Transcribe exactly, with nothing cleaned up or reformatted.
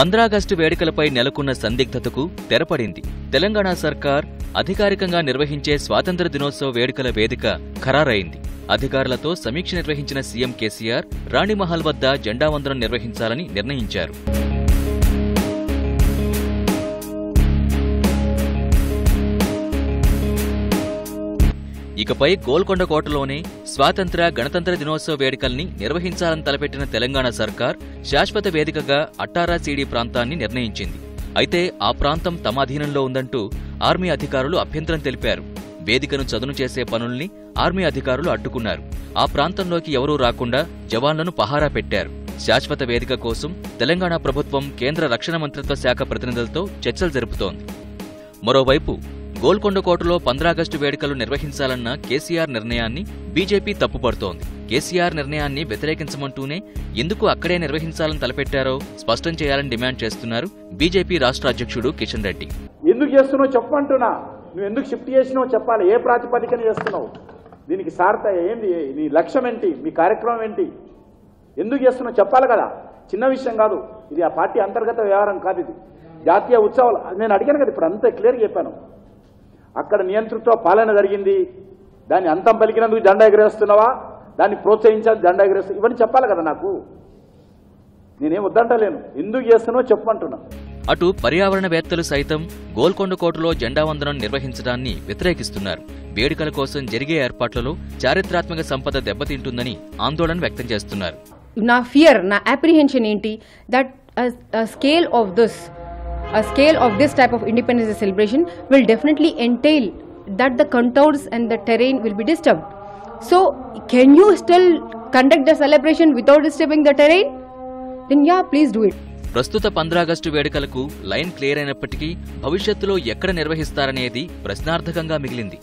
पंद्रह अगस्ट వేడుకలపై నెలకొన్న సందిగ్ధతకు తెరపడింది తెలంగాణ సర్కార్ అధికారికంగా నిర్వహించే స్వాతంత్ర దినోత్సవ వేడుకల వేదిక ఖరారైంది అధికారులతో సమీక్ష నిర్వహించిన సీఎం కేసీఆర్ రాణిమహల్ వద్ద జెండా వందనం నిర్వహించాలని నిర్ణయించారు ఇకపై గోల్కొండ కోటలోనే స్వాతంత్ర గణతంత్ర దినోత్సవ వేడుకల్ని నిర్వహించాలని తలపెట్టిన తెలంగాణ సర్కార్ శాశ్వత వేదికగా అట్టారా సీడీ ప్రాంతాన్ని నిర్ణయించింది అయితే ఆ ప్రాంతం తమ అధీనంలో ఉందంటూ ఆర్మీ అధికారులు అభ్యంతరం తెలిపారు వేదికను చదును చేసే పనుల్ని ఆర్మీ అధికారులు అడ్డుకున్నారు ఆ ప్రాంతంలోకి ఎవరూ రాకుండా జవాన్లను పహారా పెట్టారు శాశ్వత వేదిక కోసం తెలంగాణ ప్రభుత్వం కేంద్ర రక్షణ మంత్రిత్వ శాఖ ప్రతినిధులతో చర్చలు జరుపుతోంది మరోవైపు గోల్కొండ కోటలో पंद्रह ఆగస్టు వేడుకలు నిర్వహించాలన్న కేసీఆర్ నిర్ణయాన్ని బీజేపీ తప్పుపడుతోంది కేసీఆర్ నిర్ణయాన్ని వ్యతిరేకించమంటూనే ఎందుకు అక్కడే నిర్వహించాలని తలపెట్టారో స్పష్టం చేయాలని డిమాండ్ చేస్తున్నారు బీజేపీ రాష్ట్ర అధ్యక్షుడు కిషన్ రెడ్డి ఎందుకు చేస్తునో చెప్పమంటున్నా నువ్వు ఎందుకు షిఫ్ట్ చేసినో చెప్పాలి ఏ ప్రాతిపదికన చేస్తున్నావు దీనికి సార్థక ఏంది నీ లక్ష్యం ఏంటి మీ కార్యక్రమం ఏంటి ఎందుకు చేస్తునో చెప్పాలి కదా చిన్న విషయం కాదు ఇది ఆ పార్టీ అంతర్గత వ్యవహారం కాదు ఇది జాతీయ ఉత్సవాలు నేను అడిగాను కదా ఇప్పుడు అంతా క్లియర్‌గా చెప్పాను అక్కడ నియంత్రిత పాలన జరిగింది దాని అంతం పలికినందుకు జెండా ఎగరేస్తున్నావా దాన్ని ప్రోత్సహించాలి జెండా ఎగరేస్తా ఇవన్నీ చెప్పాలి కదా నాకు నేనేం వద్దంటలేను ఎందుకు చేస్తున్నావో చెప్పమంటున్నా అటు పర్యావరణవేత్తలు సైతం గోల్కొండ కోటలో జెండా వందనం నిర్వహించడాన్ని వ్యతిరేకిస్తున్నారు వేడుకల కోసం జరిగే ఏర్పాట్లలో చారిత్రాత్మక సంపద దెబ్బతింటుందని ఆందోళన వ్యక్తం చేస్తున్నారు నా ఫియర్ నా అప్రిహెన్షన్ ఏంటి that scale of this A scale of this type of Independence Day celebration will definitely entail that the contours and the terrain will be disturbed. So, can you still conduct the celebration without disturbing the terrain? Then yeah, please do it. ప్రస్తుత पंद्रह August వేడుకలకు line clear అయినప్పటికీ భవిష్యత్తులో ఎక్కడ నిర్వహిస్తారనేది ప్రశ్నార్థకంగా మిగిలింది